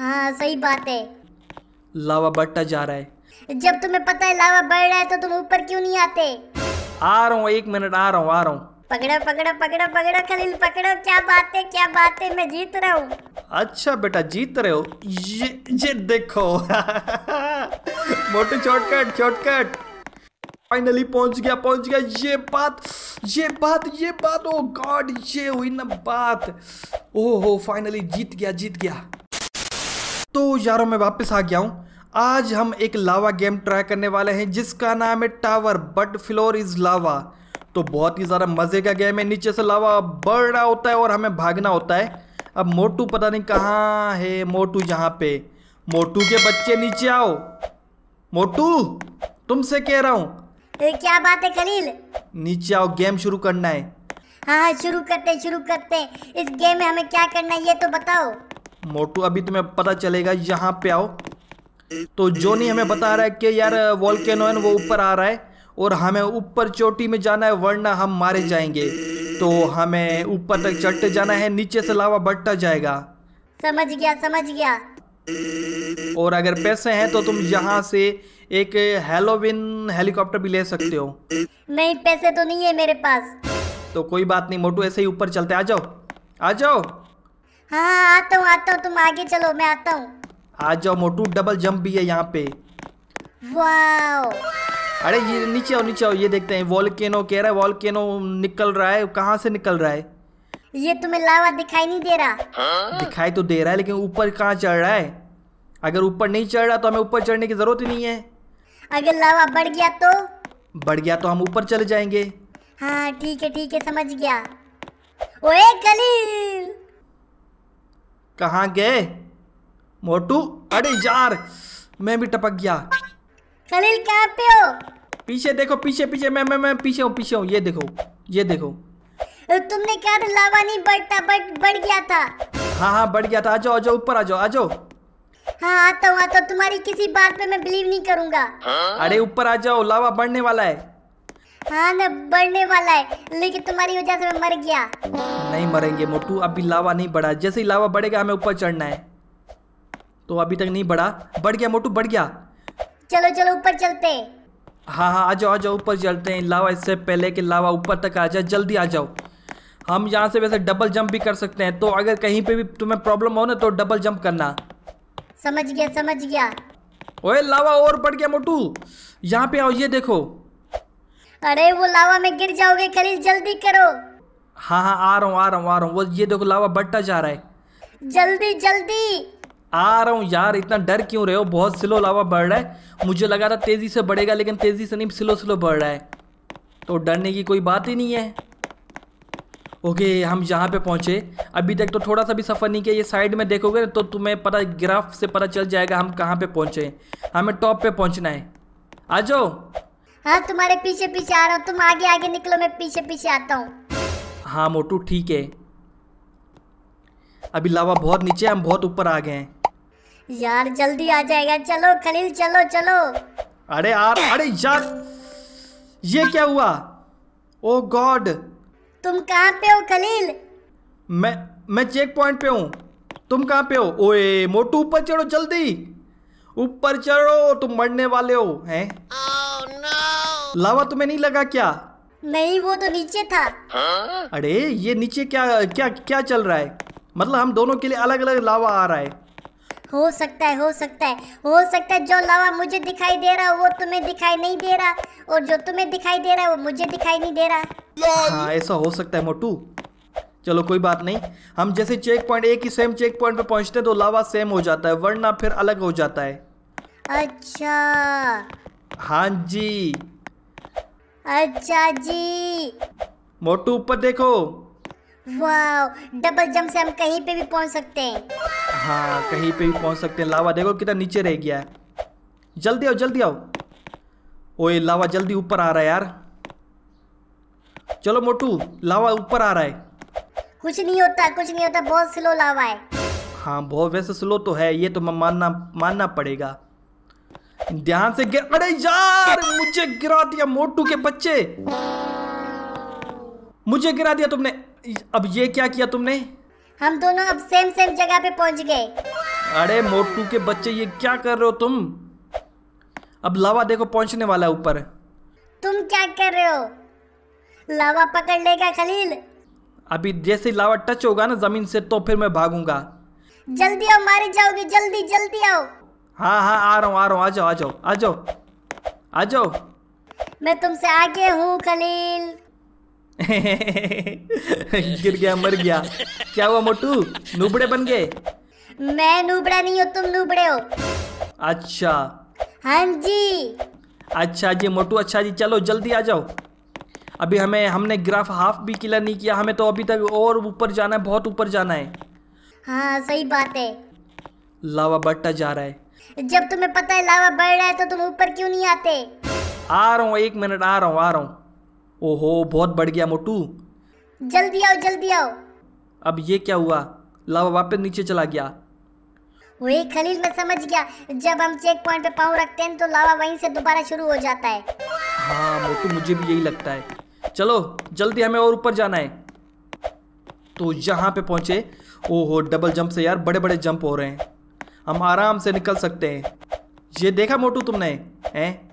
हाँ सही बात है, लावा बढ़ता जा रहा है। जब तुम्हें पता है लावा बढ़ रहा है तो तुम ऊपर क्यों नहीं आते? आ रहा हूँ, एक मिनट आ रहा हूँ। पकड़ा पकड़ा पकड़ा पकड़ा खलील पकड़ो, क्या बात है मैं जीत रहा हूँ। अच्छा बेटा जीत रहे हो, ये देखो मोटू शॉर्टकट फाइनली पहुंच गया। ये बात ओ गॉड, ये हुई ना बात। ओहो फाइनली जीत गया। तो यारों मैं वापस आ गया हूँ। आज हम एक लावा गेम ट्राई करने वाले हैं जिसका नाम है tower but floor is lava. तो बहुत ही ज़्यादा मज़े का गेम है, नीचे से लावा बढ़ रहा होता है और हमें भागना होता है। अब मोटू पता नहीं कहाँ है, मोटू यहाँ पे। मोटू के बच्चे नीचे आओ, मोटू तुमसे कह रहा हूँ। क्या बात है खलील? नीचे आओ, गेम शुरू करना है। हाँ शुरू करते हैं। इस गेम में हमें क्या करना है ये तो बताओ। मोटू अभी तुम्हें पता चलेगा, यहाँ पे आओ। तो जोनी हमें बता रहा है कि यार वॉल्केनो है वो ऊपर आ रहा है और हमें ऊपर चोटी में जाना है वरना हम मारे जाएंगे। तो हमें ऊपर तक चढ़ते जाना है, नीचे से लावा बढ़ता जाएगा। समझ गया। और अगर पैसे हैं तो तुम यहाँ से एक हेलोविन हेलीकॉप्टर भी ले सकते हो। नहीं पैसे तो नहीं है मेरे पास। तो कोई बात नहीं मोटू, ऐसे ही ऊपर चलते, आ जाओ। हाँ आता हूँ, तुम आगे चलो मैं आता हूँ। आ जाओ मोटू, डबल जंप भी है यहाँ पे। वाओ, अरे ये नीचे आओ। ये देखते हैं वॉल्केनो कह रहा है, वॉल्केनो निकल रहा है। कहाँ से निकल रहा है? ये तुम्हें लावा दिखाई नहीं दे रहा? हाँ? दिखाई तो दे रहा है लेकिन ऊपर कहाँ चढ़ रहा है? अगर ऊपर नहीं चढ़ रहा तो हमें ऊपर चढ़ने की जरूरत ही नहीं है। अगर लावा बढ़ गया तो हम ऊपर चले जाएंगे। हाँ ठीक है समझ गया। ओए खलील कहाँ गए मोटू? अरे यार मैं भी टपक गया। खलील कहाँ पे हो? पीछे देखो। मैं पीछे हूँ। ये देखो। तुमने कहा था लावा नहीं बढ़ता बट बढ़ गया था। हाँ बढ़ गया था। आ जाओ ऊपर आ जाओ। हाँ आता हूँ। तुम्हारी किसी बात पे मैं बिलीव नहीं करूँगा। अरे ऊपर आ जाओ, लावा बढ़ने वाला है। हाँ ना बढ़ने वाला है लेकिन तुम्हारी वजह से मैं मर गया। नहीं मरेंगे मोटू, अभी लावा नहीं बढ़ा। जैसे ही लावा बढ़ेगा हमें ऊपर चढ़ना है। तो अभी तक नहीं बढ़ा। बढ़ गया मोटू। चलो ऊपर चलते। हाँ आ जाओ ऊपर चलते हैं। लावा इससे पहले कि लावा ऊपर तक आ जाए जल्दी आ जाओ। हम यहाँ से वैसे डबल जंप भी कर सकते हैं, तो अगर कहीं पे भी तुम्हें प्रॉब्लम हो ना तो डबल जंप करना। समझ गया। ओए लावा और बढ़ गया मोटू, यहाँ पे आओ। ये देखो। अरे वो लावा में गिर जाओगे खलील, जल्दी करो। हाँ आ रहा हूँ। वो ये देखो लावा बढ़ता जा रहा है। जल्दी। आ रहा हूँ यार, इतना डर क्यों रहे हो? बहुत स्लो लावा बढ़ रहा है। मुझे लगा था तेज़ी से बढ़ेगा लेकिन तेज़ी से नहीं, स्लो बढ़ रहा है। तो डरने की कोई बात ही नहीं है। ओके हम यहाँ पे पहुँचे। अभी तक तो थोड़ा सा भी सफ़र नहीं किया। ये साइड में देखोगे तो तुम्हें पता ग्राफ से पता चल जाएगा हम कहाँ पे पहुँचे। हमें टॉप पे पहुँचना है। आ जाओ। हाँ तुम्हारे पीछे आ रहा हूँ, तुम आगे निकलो, मैं पीछे आता हूँ। हाँ मोटू ठीक है। अभी लावा बहुत नीचे, हम बहुत ऊपर आ गए हैं। यार जल्दी आ जाएगा। चलो खलील चलो। अरे यार ये क्या हुआ? ओ गॉड तुम कहाँ पे हो खलील? मैं चेक पॉइंट पे हूँ, तुम कहाँ पे हो? ओए मोटू ऊपर चढ़ो, जल्दी ऊपर चढ़ो, तुम मरने वाले हो। हैं oh, no. लावा तुम्हें नहीं लगा क्या? नहीं वो तो नीचे था। huh? अरे ये नीचे क्या चल रहा है? मतलब हम दोनों के लिए अलग अलग लावा आ रहा है। हो सकता है जो लावा मुझे दिखाई दे रहा है वो तुम्हें दिखाई नहीं दे रहा और जो तुम्हें दिखाई दे रहा है वो मुझे दिखाई नहीं दे रहा। हाँ ऐसा हो सकता है मोटू। चलो कोई बात नहीं, हम जैसे चेक पॉइंट एक ही सेम चेक पॉइंट पे पहुंचते हैं तो लावा सेम हो जाता है वरना फिर अलग हो जाता है। अच्छा हाँ जी। अच्छा जी मोटू ऊपर देखो। वाव डबल जंप से हम कहीं पे भी पहुंच सकते हैं। हाँ कहीं पे भी पहुंच सकते हैं। लावा देखो कितना नीचे रह गया है। जल्दी आओ। ओए लावा जल्दी ऊपर आ रहा है यार। चलो मोटू लावा ऊपर आ रहा है। कुछ नहीं होता, बहुत स्लो लावा है। हाँ बहुत वैसे स्लो तो है, ये तो मानना पड़ेगा। ध्यान से गिर। अरे यार मुझे गिरा दिया मोटू के बच्चे, मुझे गिरा दिया तुमने। अब ये क्या किया तुमने? हम दोनों अब सेम जगह पे पहुंच गए। अरे मोटू के बच्चे ये क्या कर रहे हो तुम? अब लावा देखो पहुंचने वाला है ऊपर। तुम क्या कर रहे हो? लावा पकड़ लेगा खलील। अभी जैसे लावा टच होगा ना जमीन से तो फिर मैं भागूंगा। जल्दी आओ, मारे जाओगे, जल्दी जल्दी आओ। हाँ हाँ आ रहा हूँ, आ जाओ। मैं तुमसे आगे हूँ खलील। गिर गया, मर गया। क्या हुआ मोटू, नूबड़े बन गए? मैं नूबड़ा नहीं हूँ, तुम नूबड़े हो। अच्छा, हाँ जी, अच्छा जी मोटू, अच्छा जी, चलो जल्दी आ जाओ। अभी हमने ग्राफ हाफ भी क्लियर नहीं किया, हमें तो अभी तक और ऊपर जाना है, बहुत ऊपर जाना है। हाँ सही बात है। लावा बढ़ता जा रहा है। जब तुम्हें पता है लावा बढ़ रहा है तो तुम ऊपर क्यों नहीं आते? आ रहा हूँ एक मिनट। ओहो बहुत बढ़ गया मोटू, जल्दी आओ। अब ये क्या हुआ, लावा वापस नीचे चला गया। वही खलील मैं समझ गया, जब हम चेक पॉइंट पे पाँव रखते हैं तो लावा वहीं से दोबारा शुरू हो जाता है। हाँ मोटू मुझे भी यही लगता है। चलो जल्दी, हमें और ऊपर जाना है। तो यहाँ पे पहुंचे। ओहो डबल जंप से यार बड़े बड़े जंप हो रहे हैं, हम आराम से निकल सकते हैं। ये देखा मोटू तुमने? हैं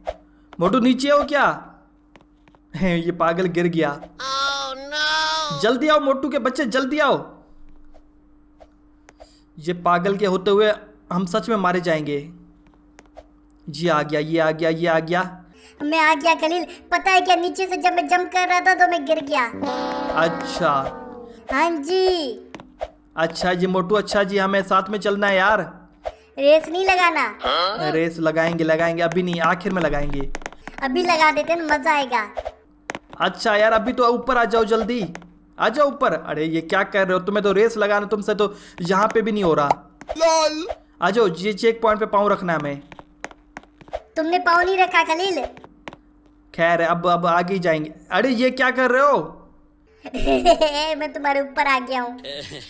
मोटू नीचे हो क्या? ये पागल गिर गया। oh, no. जल्दी आओ मोटू के बच्चे, जल्दी आओ। ये पागल के होते हुए हम सच में मारे जाएंगे। जी आ गया। मैं आ गया खलील, पता है क्या, नीचे से जब मैं जंप कर रहा था तो मैं गिर गया। अच्छा, हाँ जी, अच्छा जी मोटू, अच्छा जी हमें साथ में चलना है यार। रेस नहीं लगाना। हाँ? रेस लगाएंगे, अभी नहीं, आखिर में लगाएंगे। अभी लगा देते हैं, मजा आएगा। अच्छा यार अभी तो ऊपर आ जाओ, जल्दी आ जाओ ऊपर। अरे ये क्या कर रहे हो, तुम्हें तो रेस लगाना, तुमसे तो यहाँ पे भी नहीं हो रहा। लॉल आ जाओ, ये चेक पॉइंट पे पाँव रखना है हमें। तुमने पाँव नहीं रखा खलील। खैर अब आगे ही जाएंगे। अरे ये क्या कर रहे हो? मैं तुम्हारे ऊपर आ गया हूँ।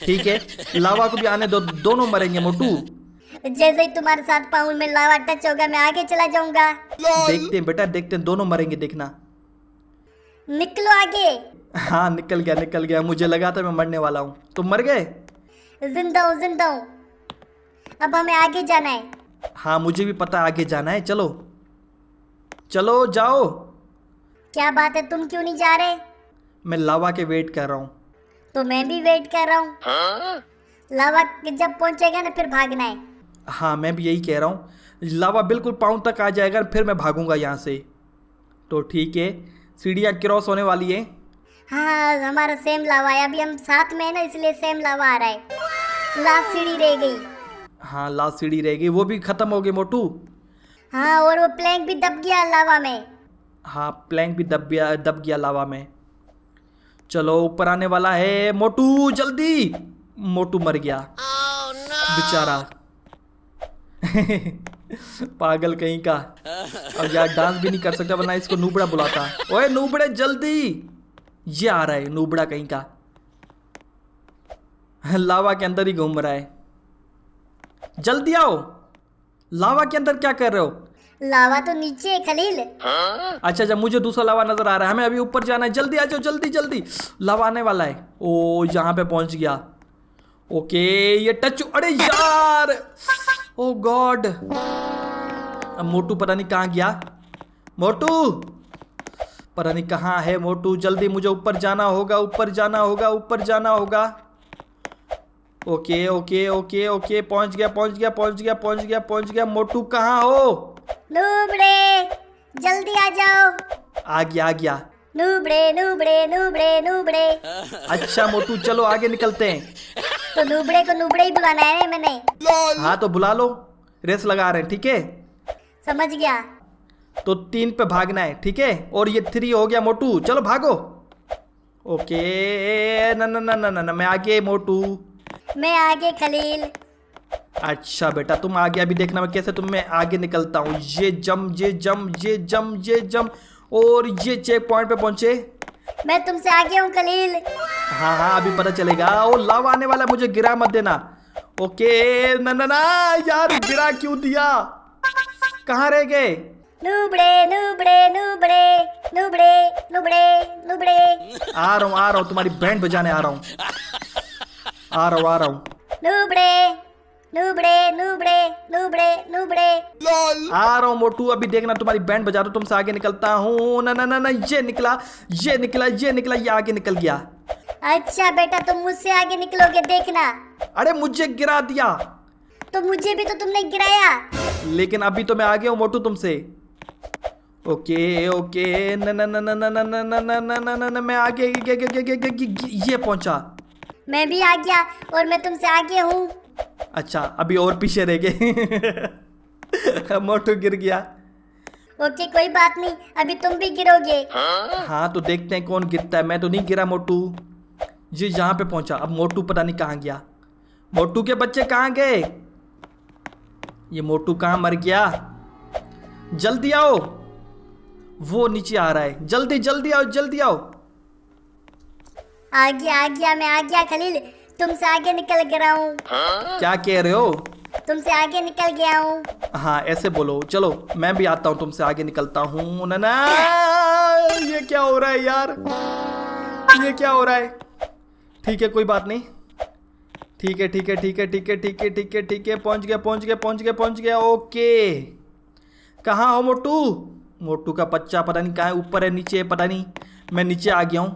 ठीक है, लावा को भी आने दो, दोनों मरेंगे मोटू। जैसे ही तुम्हारे साथ पाँव में लावा टच होगा मैं आगे चला जाऊंगा। देखते हैं बेटा, देखते हैं, दोनों मरेंगे, देखना। निकलो आगे। हाँ निकल गया। मुझे लगा था मैं मरने वाला हूँ। तुम मर गए? जिंदा हूँ। अब हमें आगे जाना है। हाँ मुझे भी पता आगे जाना है, चलो जाओ। क्या बात है, तुम क्यों नहीं जा रहे? मैं लावा के वेट कर रहा हूँ। तो मैं भी वेट कर रहा हूँ। लावा जब पहुँचेगा ना फिर भागना है। हाँ मैं भी यही कह रहा हूँ, लावा बिल्कुल पाँव तक आ जाएगा फिर मैं भागूंगा यहाँ से। तो ठीक है, सीढ़ियाँ क्रॉस होने वाली है। हाँ हमारा सेम लावा है, अभी हम साथ में है ना इसलिए सेम लावा आ रहा है। लास्ट सीढ़ी रह गई। हाँ लास्ट सीढ़ी रह गई, वो भी खत्म हो गई मोटू। हाँ और वो प्लैंक भी दब गया लावा में। हाँ प्लैंक भी दब गया लावा में। चलो ऊपर आने वाला है मोटू, जल्दी। मोटू मर गया। oh, no. बेचारा। पागल कहीं का। अब यार डांस भी नहीं कर सकता वरना इसको नूबड़ा बुलाता। ओए नूबड़े जल्दी, ये आ रहा है नूबड़ा कहीं का, लावा के अंदर ही घूम रहा है। जल्दी आओ। लावा के अंदर क्या कर रहे हो? लावा तो नीचे है खलील। अच्छा, मुझे दूसरा लावा नजर आ रहा है, हमें अभी ऊपर जाना है। जल्दी आ जाओ, जल्दी। लावा आने वाला है। ओ यहाँ पे पहुंच गया। ओके ये टच। अरे यार, ओ गॉड। अब मोटू पता नहीं कहाँ गया। मोटू जल्दी, मुझे ऊपर जाना होगा। ओके, पहुंच गया। मोटू कहाँ हो? नूबड़े जल्दी आ जाओ। आ गया। नूबड़े। अच्छा मोटू चलो आगे निकलते हैं। तो नूबड़े को नूबड़े ही बुलाना है मैंने। हाँ तो बुला लो, रेस लगा रहे हैं। ठीक है समझ गया। तो 3 पे भागना है, ठीक है, और ये 3 हो गया मोटू, चलो भागो। ओके ना, मैं आगे मोटू। मैं आगे खलील। अच्छा बेटा तुम आगे, अभी देखना मैं कैसे तुम्हें आगे निकलता हूँ। ये जम और ये चेक पॉइंट पे पहुंचे। मैं तुमसे आगे हूँ खलील। हाँ अभी पता चलेगा। ओ लावा आने वाला, मुझे गिरा मत देना। ओके ना, यार गिरा क्यों दिया? कहाँ रह गए? नूबड़े। आ रहा हूँ, तुम्हारी बैंड बजाने आ रहा हूँ। आ रहा हूँ मोटू, अभी देखना तुम्हारी बैंड बजा दो, तुमसे आगे निकलता हूँ। ना ना ना ना, ये निकला, ये निकला, ये निकला, ये आगे निकल गया। अच्छा बेटा, तुम मुझसे आगे निकलोगे, देखना। अरे मुझे गिरा दिया। तो मुझे भी तो तुमने गिराया। लेकिन अभी तो मैं आगे हूँ मोटू तुमसे। ओके ओके, न न न न न न न न न न, मैं आगे, ये पहुंचा। मैं भी आ गया और मैं तुमसे आगे हूँ। अच्छा, अभी और पीछे रह गए। मोटू गिर गया। ओके, कोई बात नहीं, अभी तुम भी गिरोगे। हाँ, तो देखते हैं कौन गिरता है। मैं तो नहीं गिरा मोटू। जी, यहाँ पे पहुंचा। अब मोटू पता नहीं कहाँ गया। मोटू के बच्चे कहाँ गए? ये मोटू कहाँ मर गया? जल्दी आओ, वो नीचे आ रहा है। जल्दी जल्दी आओ, जल्दी आओ। आ गया, आ गया, मैं आ गया खलील, तुमसे आगे निकल गया हूँ। क्या कह रहे हो? तुमसे आगे निकल गया हूँ। हाँ, ऐसे बोलो। चलो मैं भी आता हूँ, तुमसे आगे निकलता हूँ। ना ना, ये क्या हो रहा है यार, ये क्या हो रहा है? ठीक है, कोई बात नहीं। ठीक है ठीक है ठीक है ठीक है ठीक है ठीक है ठीक है, पहुँच गया पहुँच गया पहुँच गया पहुँच गया। ओके, कहाँ हो मोटू? मोटू का बच्चा पता नहीं कहाँ है, ऊपर है नीचे है पता नहीं। मैं नीचे आ गया हूँ।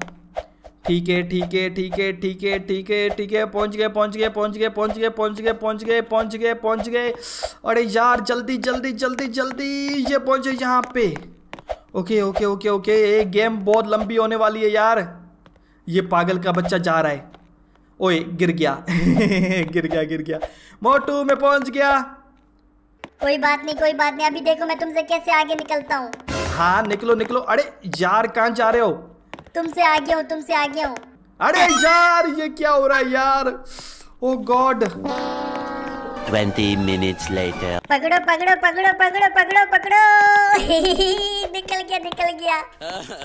ठीक है ठीक है ठीक है ठीक है ठीक है ठीक है, पहुँच गए पहुँच गए पहुँच गए पहुँच गए पहुँच गए पहुँच गए पहुँच गए पहुँच गए। अरे यार, जल्दी जल्दी जल्दी जल्दी, ये पहुँचे यहाँ पे। ओके ओके ओके ओके, ये गेम बहुत लंबी होने वाली है यार। ये पागल का बच्चा जा रहा है। ओए, गिर गया। गिर गया गिर गया। मोटू, मैं पहुँच गया। कोई बात नहीं, कोई बात नहीं, अभी देखो मैं तुमसे कैसे आगे निकलता हूँ। हाँ, निकलो निकलो। अरे यार, कहाँ जा रहे हो? तुमसे आगे हूँ, तुमसे आगे हूँ। अरे यार, ये क्या हो रहा है यार? Oh god. 20 minutes later। पकड़ो पकड़ो पकड़ो पकड़ो पकड़ो पकड़ो। निकल गया निकल गया।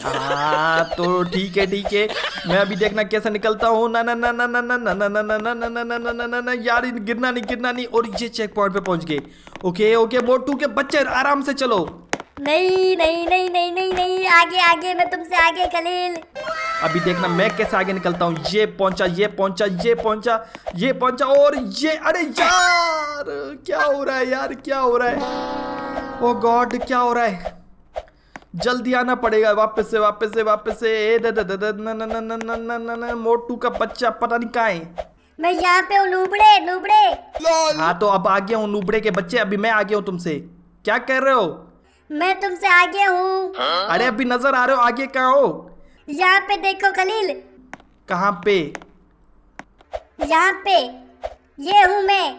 हाँ, तो ठीक है ठीक है, मैं अभी देखना कैसे निकलता हूँ। ना ना ना ना ना ना ना ना ना ना ना ना ना ना ना, यार गिरना नहीं गिरना नहीं। और ये चेक पॉइंट पे पहुँच गए। ओके ओके, मोटू के बच्चे आराम से चलो। नहीं नहीं नहीं नहीं नहीं नहीं, आगे आगे, मैं तुमसे आगे खलील। अभी देखना मैं कैसे आगे निकलता हूँ। ये पहुंचा ये पहुंचा ये पहुंचा ये पहुंचा और ये। अरे यार, क्या हो रहा है यार, क्या हो रहा है? ओ गॉड, क्या हो रहा है? जल्दी आना पड़ेगा वापस से वापस से वापस से। मोटू का बच्चा पता नहीं कहाँ है। मैं यहाँ पे हूँ। नूबड़े नूबड़े। हाँ, तो अब आगे हूँ नूबड़े के बच्चे। अभी मैं आगे हूँ तुमसे। क्या कर रहे हो? मैं तुमसे आगे हूँ। अरे अभी नजर आ रहे हो, आगे कहाँ हो? यहाँ पे देखो खलील। कहाँ पे? यहाँ पे, ये हूँ मैं।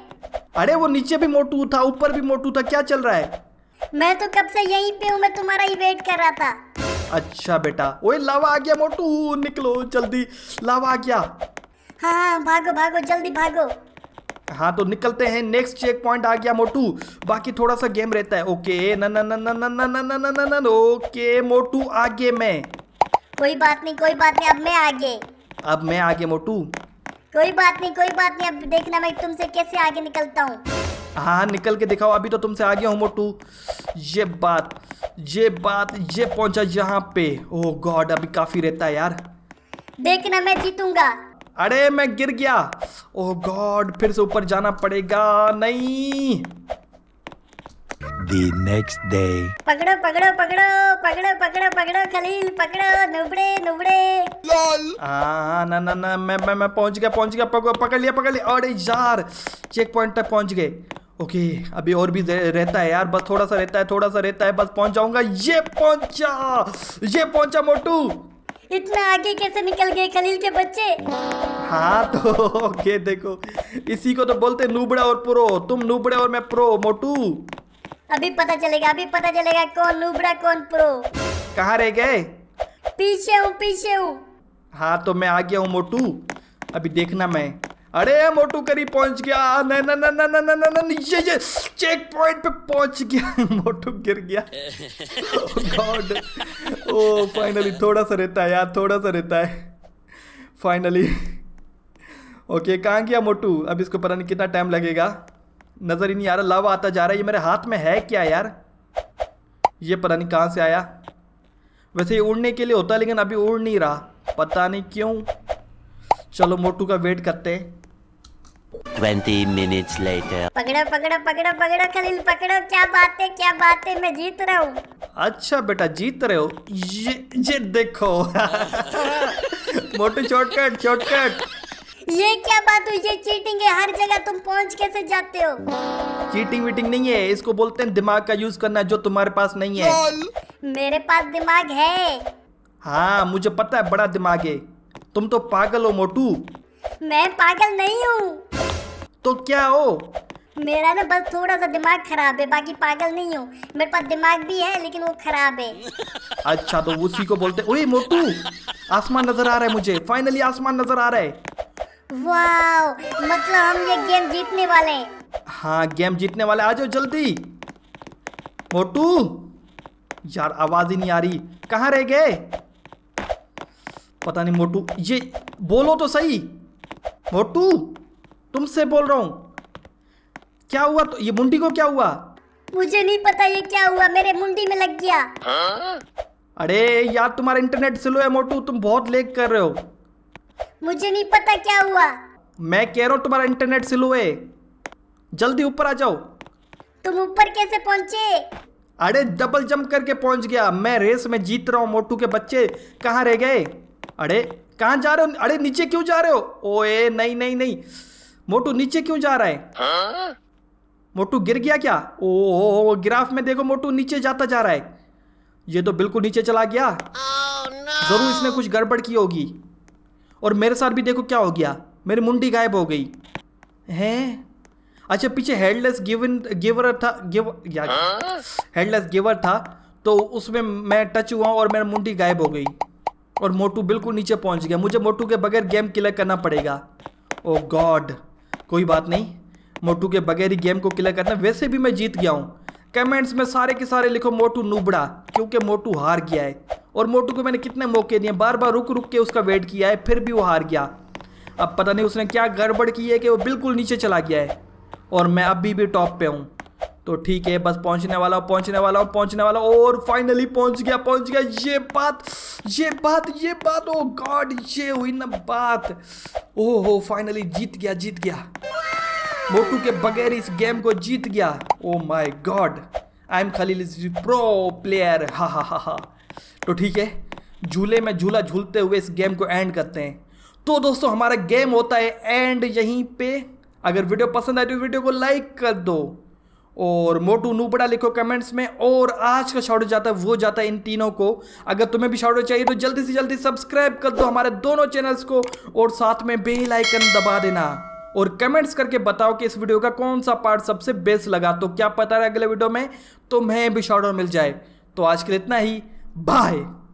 अरे वो नीचे भी मोटू था, ऊपर भी मोटू था, क्या चल रहा है? मैं तो कब से यहीं पे हूँ, मैं तुम्हारा ही वेट कर रहा था। अच्छा बेटा। ओए, लावा आ गया मोटू, निकलो जल्दी, लावा आ गया। हाँ, भागो भागो, जल्दी भागो। हाँ, तो निकलते हैं। नेक्स्ट चेक पॉइंट आ गया मोटू, बाकी थोड़ा सा गेम रहता है। ओके, न न न न न न न न न न। ओके मोटू, आगे मैं। कोई बात नहीं कोई बात नहीं, अब मैं आगे मोटू। कोई बात नहीं कोई बात नहीं, अब देखना मैं तुमसे कैसे आगे निकलता हूँ। हाँ, निकल के दिखाओ, अभी तो तुमसे आगे हूँ मोटू। ये बात, ये पहुंचा यहाँ पे। ओ गॉड, अभी काफी रहता है यार। देखना मैं जीतूंगा। अरे मैं गिर गया। ओह गॉड, फिर से ऊपर जाना पड़ेगा। नहीं। The next day। पकड़ो पकड़ो पकड़ो पकड़ो पकड़ो पकड़ो खलील, पकड़ो नुबड़े नुबड़े। हाँ, ना ना ना, मैं पहुंच गया। पकड़ लिया। अरे यार, चेक पॉइंट तक पहुंच गए। ओके, अभी और भी रहता है यार, बस थोड़ा सा रहता है, बस पहुंच जाऊंगा। ये पहुंचा मोटू। इतना आगे कैसे निकल गए खलील के बच्चे? हाँ, तो ओके, देखो, इसी को तो बोलते नूबड़ा और प्रो। तुम नूबड़े और मैं प्रो मोटू। अभी पता चलेगा कौन नूबड़ा कौन प्रो। कहाँ रह गए? पीछे हूँ। हाँ, तो मैं आ गया हूँ मोटू, अभी देखना मैं। अरे मोटू करीब पहुंच गया। न न न न न न न, ये चेक पॉइंट पे पहुंच गया। मोटू गिर गया। गॉड। ओ, फाइनली थोड़ा सा रहता है यार, फाइनली। ओके, कहाँ गया मोटू? अब इसको पता नहीं कितना टाइम लगेगा, नज़र ही नहीं आ रहा। लावा आता जा रहा है। ये मेरे हाथ में है क्या यार? ये पता नहीं कहाँ से आया। वैसे ये उड़ने के लिए होता है, लेकिन अभी उड़ नहीं रहा, पता नहीं क्यों। चलो मोटू का वेट करते हैं। 20 minutes later। पकड़ो पकड़ो पकड़ो पकड़ो खलील पकड़ो, क्या बात है मैं जीत रहा हूँ। अच्छा बेटा जीत रहे हो, ये देखो मोटू शॉर्टकट शॉर्टकट। ये क्या बात हुई, ये चीटिंग है, हर जगह तुम पहुँच कैसे जाते हो। चीटिंग वीटिंग नहीं है, इसको बोलते हैं दिमाग का यूज करना, जो तुम्हारे पास नहीं है। मेरे पास दिमाग है। हाँ मुझे पता है बड़ा दिमाग है, तुम तो पागल हो मोटू। मैं पागल नहीं हूँ तो क्या हो। मेरा ना बस थोड़ा सा दिमाग खराब है, बाकी पागल नहीं हूँ। मेरे पास दिमाग भी है लेकिन वो खराब है। अच्छा तो उसी को बोलते। ओए मोटू आसमान नजर आ रहा है मुझे, फाइनली आसमान नजर आ रहा है। वाओ मतलब हम ये गेम जीतने वाले हैं। हाँ गेम जीतने वाले, आ जाओ जल्दी। मोटू यार आवाज ही नहीं आ रही, कहाँ रह गए पता नहीं। मोटू ये बोलो तो सही, मोटू तुमसे बोल रहा हूँ। क्या हुआ तो ये मुंडी को क्या हुआ? मुझे नहीं पता ये क्या हुआ, मेरे मुंडी में लग गया। अरे यार तुम्हारा इंटरनेट स्लो है मोटू, तुम बहुत लेग कर रहे हो। मुझे नहीं पता क्या हुआ। मैं कह रहा हूँ तुम्हारा इंटरनेट स्लो है, जल्दी ऊपर आ जाओ। तुम ऊपर कैसे पहुँचे? अरे डबल जंप करके पहुँच गया मैं, रेस में जीत रहा हूँ। मोटू के बच्चे कहाँ रह गए? अरे कहाँ जा रहे हो? अरे नीचे क्यों जा रहे हो? ओए नहीं नहीं नहीं मोटू नीचे क्यों जा रहा है? हाँ? मोटू गिर गया क्या? ओ ग्राफ में देखो मोटू नीचे जाता जा रहा है। ये तो बिल्कुल नीचे चला गया। oh, no. जरूर इसने कुछ गड़बड़ की होगी। और मेरे साथ भी देखो क्या हो गया, मेरी मुंडी गायब हो गई है। अच्छा पीछे हेडलेस गिवर था, हेडलेस गिवर था तो उसमें मैं टच हुआ और मेरी मुंडी गायब हो गई और मोटू बिल्कुल नीचे पहुंच गया। मुझे मोटू के बगैर गेम क्लियर करना पड़ेगा। ओ गॉड कोई बात नहीं, मोटू के बगैर ही गेम को क्लियर करना। वैसे भी मैं जीत गया हूँ। कमेंट्स में सारे के सारे लिखो मोटू नूबड़ा, क्योंकि मोटू हार गया है। और मोटू को मैंने कितने मौके दिए, बार बार रुक रुक के उसका वेट किया है, फिर भी वो हार गया। अब पता नहीं उसने क्या गड़बड़ की है कि वो बिल्कुल नीचे चला गया है और मैं अभी भी टॉप पे हूँ। तो ठीक है बस पहुँचने वाला हूँ और फाइनली पहुँच गया। ये बात ओ गॉड ये हुई ना बात। ओहो फाइनली जीत गया मोटू के बगैर इस गेम को जीत गया। Oh my god I am Khalil is pro player. हा। तो ठीक है झूले में झूला झूलते हुए इस गेम को एंड करते हैं। तो दोस्तों हमारा गेम होता है एंड यहीं पे। अगर वीडियो पसंद आए तो वीडियो को लाइक कर दो और मोटू नूबड़ा लिखो कमेंट्स में। और आज का शॉर्ट जाता है वो जाता है इन तीनों को। अगर तुम्हें भी शॉर्ट चाहिए तो जल्दी से जल्दी सब्सक्राइब कर दो हमारे दोनों चैनल्स को और साथ में बेल आइकन दबा देना। और कमेंट्स करके बताओ कि इस वीडियो का कौन सा पार्ट सबसे बेस्ट लगा। तो क्या पता है अगले वीडियो में तुम्हें भी शॉर्ट मिल जाए। तो आज के लिए इतना ही, बाय।